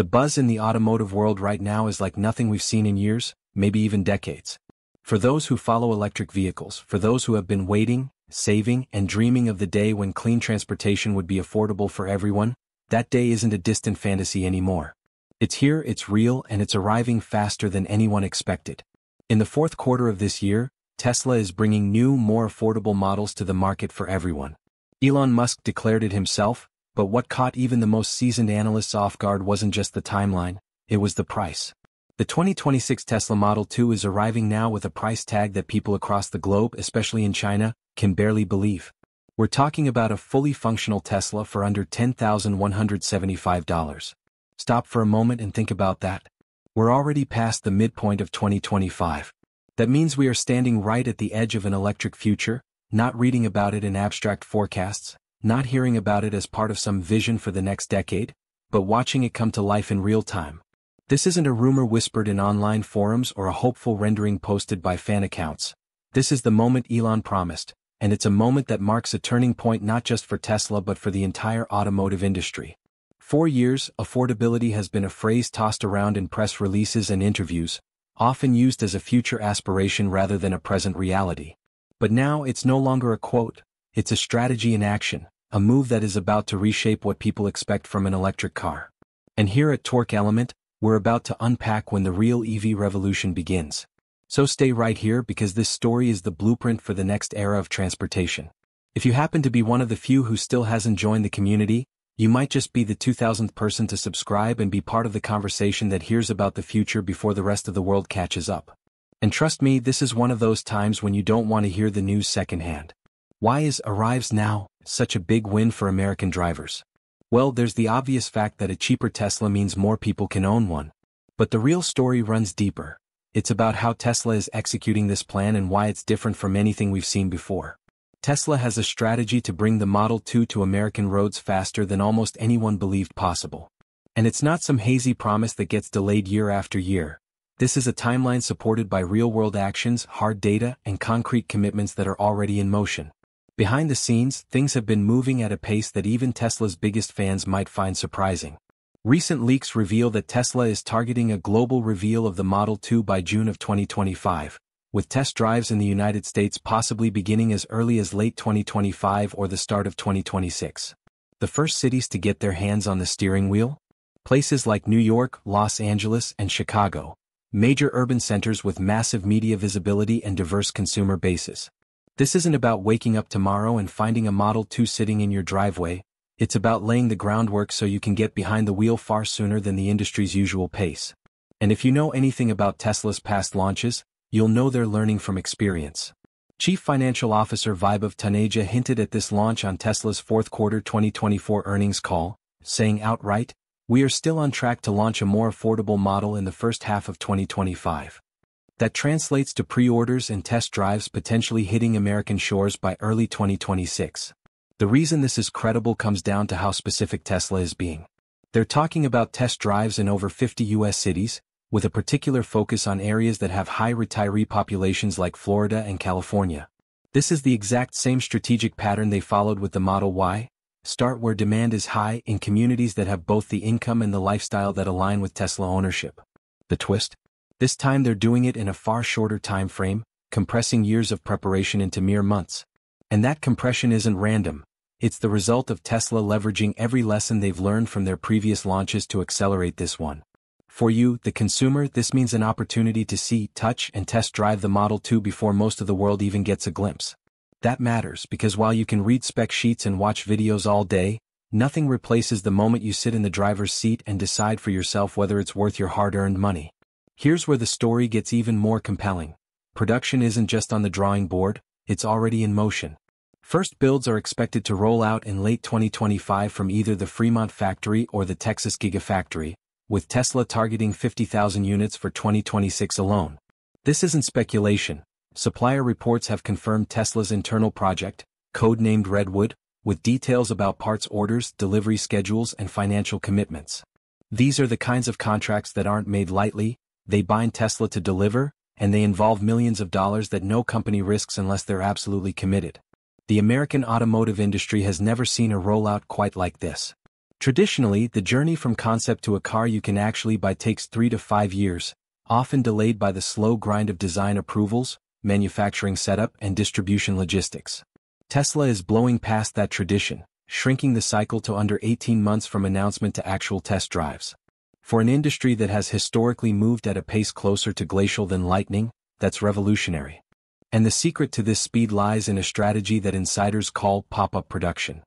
The buzz in the automotive world right now is like nothing we've seen in years, maybe even decades. For those who follow electric vehicles, for those who have been waiting, saving, and dreaming of the day when clean transportation would be affordable for everyone, that day isn't a distant fantasy anymore. It's here, it's real, and it's arriving faster than anyone expected. In the fourth quarter of this year, Tesla is bringing new, more affordable models to the market for everyone. Elon Musk declared it himself, but what caught even the most seasoned analysts off guard wasn't just the timeline, it was the price. The 2026 Tesla Model 2 is arriving now with a price tag that people across the globe, especially in China, can barely believe. We're talking about a fully functional Tesla for under $10,175. Stop for a moment and think about that. We're already past the midpoint of 2025. That means we are standing right at the edge of an electric future, not reading about it in abstract forecasts, not hearing about it as part of some vision for the next decade, but watching it come to life in real time. This isn't a rumor whispered in online forums or a hopeful rendering posted by fan accounts. This is the moment Elon promised, and it's a moment that marks a turning point not just for Tesla but for the entire automotive industry. For years, affordability has been a phrase tossed around in press releases and interviews, often used as a future aspiration rather than a present reality. But now it's no longer a quote, it's a strategy in action, a move that is about to reshape what people expect from an electric car. And here at Torque Element, we're about to unpack when the real EV revolution begins. So stay right here because this story is the blueprint for the next era of transportation. If you happen to be one of the few who still hasn't joined the community, you might just be the 2,000th person to subscribe and be part of the conversation that hears about the future before the rest of the world catches up. And trust me, this is one of those times when you don't want to hear the news secondhand. Why is "arrives now" such a big win for American drivers? Well, there's the obvious fact that a cheaper Tesla means more people can own one. But the real story runs deeper. It's about how Tesla is executing this plan and why it's different from anything we've seen before. Tesla has a strategy to bring the Model 2 to American roads faster than almost anyone believed possible. And it's not some hazy promise that gets delayed year after year. This is a timeline supported by real-world actions, hard data, and concrete commitments that are already in motion. Behind the scenes, things have been moving at a pace that even Tesla's biggest fans might find surprising. Recent leaks reveal that Tesla is targeting a global reveal of the Model 2 by June of 2025, with test drives in the United States possibly beginning as early as late 2025 or the start of 2026. The first cities to get their hands on the steering wheel? Places like New York, Los Angeles, and Chicago, major urban centers with massive media visibility and diverse consumer bases. This isn't about waking up tomorrow and finding a Model 2 sitting in your driveway, it's about laying the groundwork so you can get behind the wheel far sooner than the industry's usual pace. And if you know anything about Tesla's past launches, you'll know they're learning from experience. Chief Financial Officer Vaibhav Taneja hinted at this launch on Tesla's fourth quarter 2024 earnings call, saying outright, "We are still on track to launch a more affordable model in the first half of 2025. That translates to pre-orders and test drives potentially hitting American shores by early 2026. The reason this is credible comes down to how specific Tesla is being. They're talking about test drives in over 50 U.S. cities, with a particular focus on areas that have high retiree populations like Florida and California. This is the exact same strategic pattern they followed with the Model Y: start where demand is high in communities that have both the income and the lifestyle that align with Tesla ownership. The twist? This time they're doing it in a far shorter time frame, compressing years of preparation into mere months. And that compression isn't random. It's the result of Tesla leveraging every lesson they've learned from their previous launches to accelerate this one. For you, the consumer, this means an opportunity to see, touch, and test drive the Model 2 before most of the world even gets a glimpse. That matters because while you can read spec sheets and watch videos all day, nothing replaces the moment you sit in the driver's seat and decide for yourself whether it's worth your hard-earned money. Here's where the story gets even more compelling. Production isn't just on the drawing board, it's already in motion. First builds are expected to roll out in late 2025 from either the Fremont factory or the Texas Gigafactory, with Tesla targeting 50,000 units for 2026 alone. This isn't speculation. Supplier reports have confirmed Tesla's internal project, codenamed Redwood, with details about parts orders, delivery schedules, and financial commitments. These are the kinds of contracts that aren't made lightly. They bind Tesla to deliver, and they involve millions of dollars that no company risks unless they're absolutely committed. The American automotive industry has never seen a rollout quite like this. Traditionally, the journey from concept to a car you can actually buy takes 3 to 5 years, often delayed by the slow grind of design approvals, manufacturing setup, and distribution logistics. Tesla is blowing past that tradition, shrinking the cycle to under 18 months from announcement to actual test drives. For an industry that has historically moved at a pace closer to glacial than lightning, that's revolutionary. And the secret to this speed lies in a strategy that insiders call pop-up production.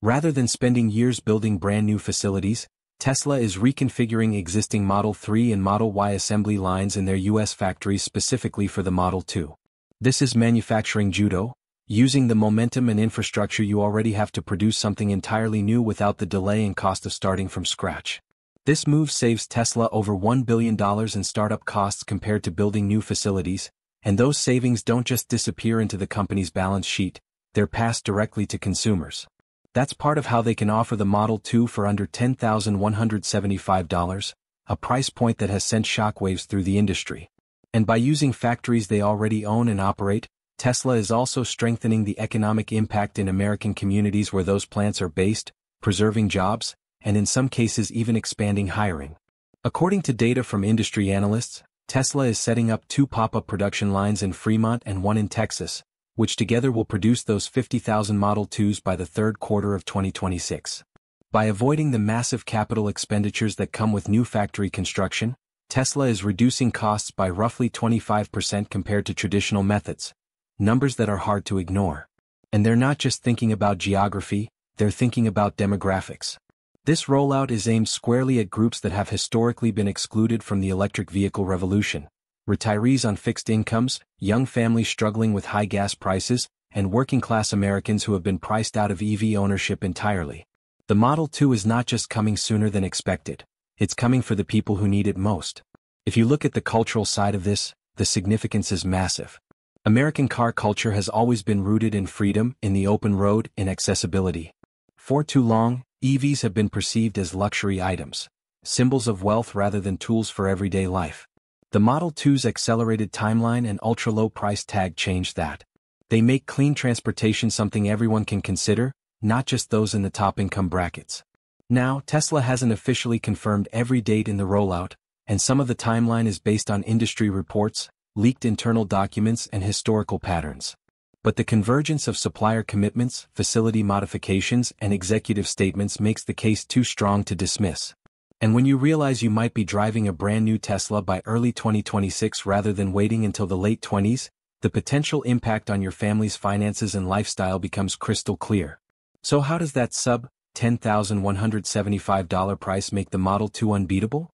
Rather than spending years building brand new facilities, Tesla is reconfiguring existing Model 3 and Model Y assembly lines in their U.S. factories specifically for the Model 2. This is manufacturing judo, using the momentum and infrastructure you already have to produce something entirely new without the delay and cost of starting from scratch. This move saves Tesla over $1 billion in startup costs compared to building new facilities, and those savings don't just disappear into the company's balance sheet, they're passed directly to consumers. That's part of how they can offer the Model 2 for under $10,175, a price point that has sent shockwaves through the industry. And by using factories they already own and operate, Tesla is also strengthening the economic impact in American communities where those plants are based, preserving jobs, and in some cases even expanding hiring. According to data from industry analysts, Tesla is setting up 2 pop-up production lines in Fremont and 1 in Texas, which together will produce those 50,000 Model 2s by the third quarter of 2026. By avoiding the massive capital expenditures that come with new factory construction, Tesla is reducing costs by roughly 25% compared to traditional methods, numbers that are hard to ignore. And they're not just thinking about geography, they're thinking about demographics. This rollout is aimed squarely at groups that have historically been excluded from the electric vehicle revolution: retirees on fixed incomes, young families struggling with high gas prices, and working-class Americans who have been priced out of EV ownership entirely. The Model 2 is not just coming sooner than expected, it's coming for the people who need it most. If you look at the cultural side of this, the significance is massive. American car culture has always been rooted in freedom, in the open road, in accessibility. For too long, EVs have been perceived as luxury items, symbols of wealth rather than tools for everyday life. The Model 2's accelerated timeline and ultra-low price tag change that. They make clean transportation something everyone can consider, not just those in the top income brackets. Now, Tesla hasn't officially confirmed every date in the rollout, and some of the timeline is based on industry reports, leaked internal documents, and historical patterns. But the convergence of supplier commitments, facility modifications, and executive statements makes the case too strong to dismiss. And when you realize you might be driving a brand new Tesla by early 2026 rather than waiting until the late 20s, the potential impact on your family's finances and lifestyle becomes crystal clear. So how does that sub-$10,175 price make the Model 2 unbeatable?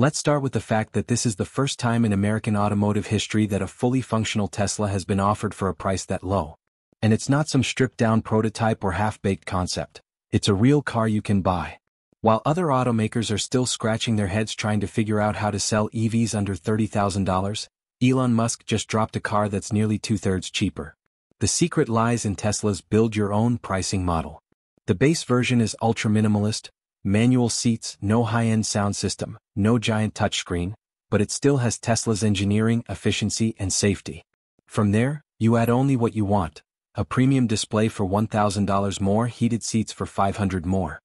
Let's start with the fact that this is the first time in American automotive history that a fully functional Tesla has been offered for a price that low. And it's not some stripped-down prototype or half-baked concept. It's a real car you can buy. While other automakers are still scratching their heads trying to figure out how to sell EVs under $30,000, Elon Musk just dropped a car that's nearly 2/3 cheaper. The secret lies in Tesla's build-your-own pricing model. The base version is ultra-minimalist: manual seats, no high-end sound system, no giant touchscreen, but it still has Tesla's engineering, efficiency, and safety. From there, you add only what you want: a premium display for $1,000 more, heated seats for $500 more.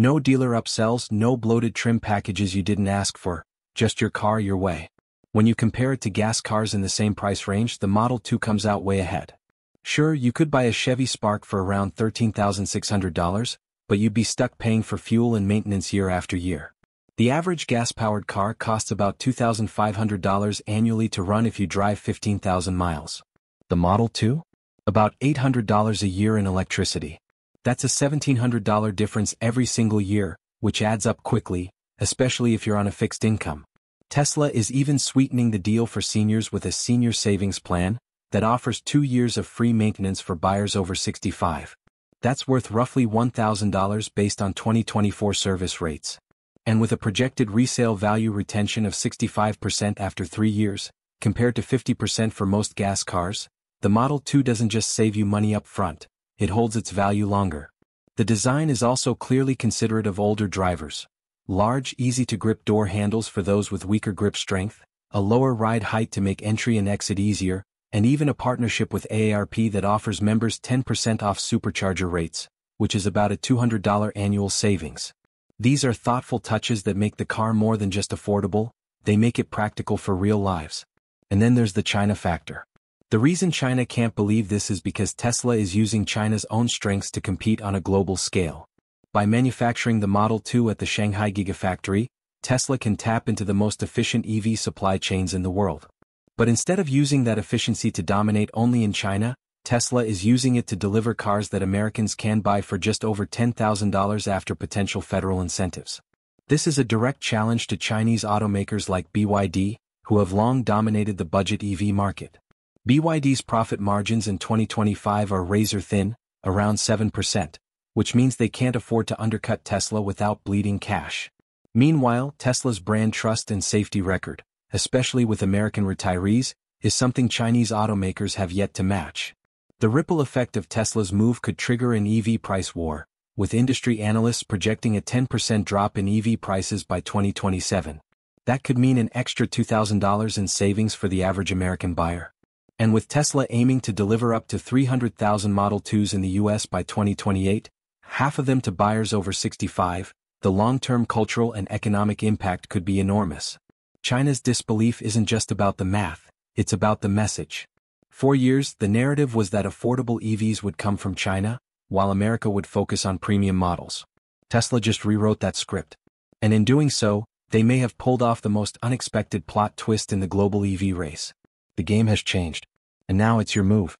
No dealer upsells, no bloated trim packages you didn't ask for, just your car your way. When you compare it to gas cars in the same price range, the Model 2 comes out way ahead. Sure, you could buy a Chevy Spark for around $13,600, but you'd be stuck paying for fuel and maintenance year after year. The average gas-powered car costs about $2,500 annually to run if you drive 15,000 miles. The Model 2? About $800 a year in electricity. That's a $1,700 difference every single year, which adds up quickly, especially if you're on a fixed income. Tesla is even sweetening the deal for seniors with a senior savings plan that offers 2 years of free maintenance for buyers over 65. That's worth roughly $1,000 based on 2024 service rates. And with a projected resale value retention of 65% after 3 years, compared to 50% for most gas cars, the Model 2 doesn't just save you money up front, it holds its value longer. The design is also clearly considerate of older drivers: large, easy-to-grip door handles for those with weaker grip strength, a lower ride height to make entry and exit easier, and even a partnership with AARP that offers members 10% off supercharger rates, which is about a $200 annual savings. These are thoughtful touches that make the car more than just affordable, they make it practical for real lives. And then there's the China factor. The reason China can't believe this is because Tesla is using China's own strengths to compete on a global scale. By manufacturing the Model 2 at the Shanghai Gigafactory, Tesla can tap into the most efficient EV supply chains in the world. But instead of using that efficiency to dominate only in China, Tesla is using it to deliver cars that Americans can buy for just over $10,000 after potential federal incentives. This is a direct challenge to Chinese automakers like BYD, who have long dominated the budget EV market. BYD's profit margins in 2025 are razor-thin, around 7%, which means they can't afford to undercut Tesla without bleeding cash. Meanwhile, Tesla's brand trust and safety record, especially with American retirees, is something Chinese automakers have yet to match. The ripple effect of Tesla's move could trigger an EV price war, with industry analysts projecting a 10% drop in EV prices by 2027. That could mean an extra $2,000 in savings for the average American buyer. And with Tesla aiming to deliver up to 300,000 Model 2s in the US by 2028, half of them to buyers over 65, the long-term cultural and economic impact could be enormous. China's disbelief isn't just about the math, it's about the message. For years, the narrative was that affordable EVs would come from China, while America would focus on premium models. Tesla just rewrote that script. And in doing so, they may have pulled off the most unexpected plot twist in the global EV race. The game has changed. And now it's your move.